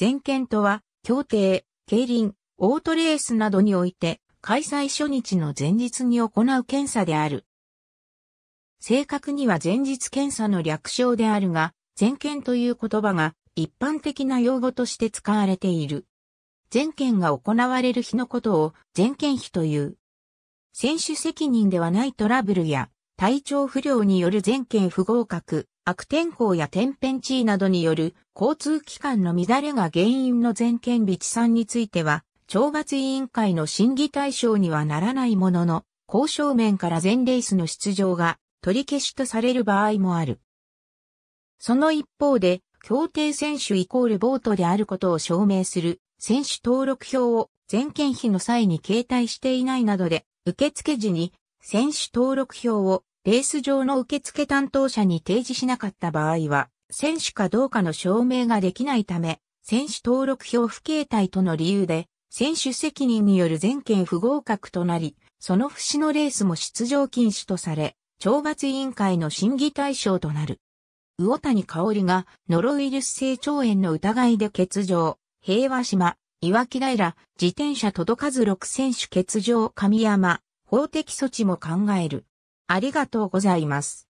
全県とは、競艇、競輪、オートレースなどにおいて、開催初日の前日に行う検査である。正確には前日検査の略称であるが、全検という言葉が一般的な用語として使われている。全検が行われる日のことを全検日という。選手責任ではないトラブルや体調不良による全検不合格、悪天候や天変地異などによる交通機関の乱れが原因の全検日遅参については、懲罰委員会の審議対象にはならないものの、交渉面から全レースの出場が取り消しとされる場合もある。その一方で、競艇選手イコールボートであることを証明する選手登録票を全検日の際に携帯していないなどで、受付時に選手登録票をレース場の受付担当者に提示しなかった場合は、選手かどうかの証明ができないため、選手登録票不携帯との理由で、選手責任による全検不合格となり、その節のレースも出場禁止とされ、懲罰委員会の審議対象となる。魚谷香織がノロウイルス性腸炎の疑いで欠場、平和島、岩木平、自転車届かず6選手欠場神山、法的措置も考える。ありがとうございます。